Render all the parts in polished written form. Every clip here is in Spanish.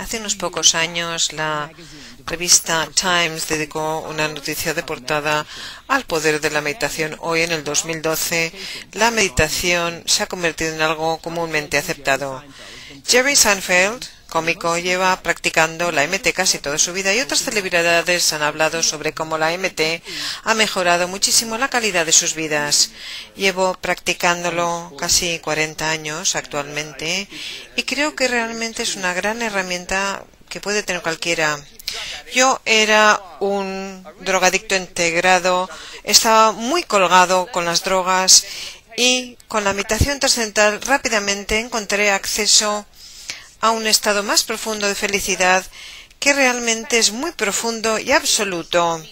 Hace unos pocos años la revista Times dedicó una noticia de portada al poder de la meditación. Hoy, en el 2012, la meditación se ha convertido en algo comúnmente aceptado. Jerry Seinfeld, cómico, lleva practicando la MT casi toda su vida, y otras celebridades han hablado sobre cómo la MT ha mejorado muchísimo la calidad de sus vidas. Llevo practicándolo casi 40 años actualmente y creo que realmente es una gran herramienta que puede tener cualquiera. Yo era un drogadicto integrado, estaba muy colgado con las drogas, y con la meditación trascendental rápidamente encontré acceso a un estado más profundo de felicidad, que realmente es muy profundo y absoluto.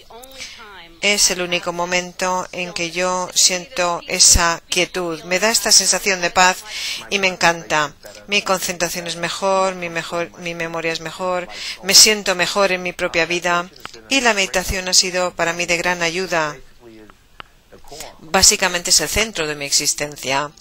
Es el único momento en que yo siento esa quietud. Me da esta sensación de paz y me encanta. Mi concentración es mejor, mi memoria es mejor, me siento mejor en mi propia vida, y la meditación ha sido para mí de gran ayuda. Básicamente es el centro de mi existencia.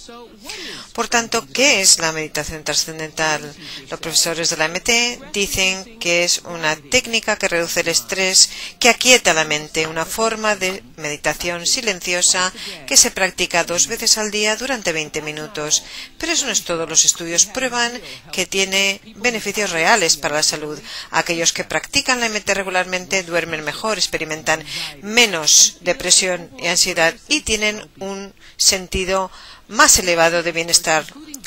Por tanto, ¿qué es la meditación trascendental? Los profesores de la MT dicen que es una técnica que reduce el estrés, que aquieta la mente, una forma de meditación silenciosa que se practica 2 veces al día durante 20 minutos. Pero eso no es todo. Los estudios prueban que tiene beneficios reales para la salud. Aquellos que practican la MT regularmente duermen mejor, experimentan menos depresión y ansiedad y tienen un sentido más elevado de bienestar.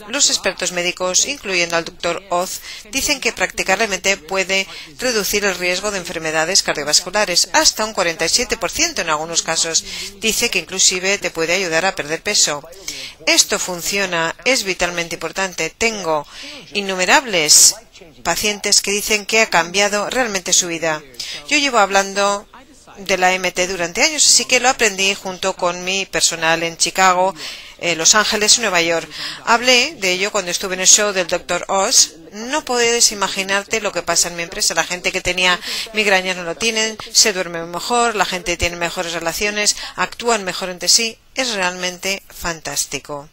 Los expertos médicos, incluyendo al Dr. Oz, dicen que practicar la MT puede reducir el riesgo de enfermedades cardiovasculares hasta un 47% en algunos casos. Dice que inclusive te puede ayudar a perder peso. Esto funciona, es vitalmente importante. Tengo innumerables pacientes que dicen que ha cambiado realmente su vida. Yo llevo hablando de la MT durante años, así que lo aprendí junto con mi personal en Chicago, Los Ángeles y Nueva York. Hablé de ello cuando estuve en el show del Dr. Oz. No puedes imaginarte lo que pasa en mi empresa. La gente que tenía migrañas no lo tienen, se duerme mejor, la gente tiene mejores relaciones, actúan mejor entre sí. Es realmente fantástico.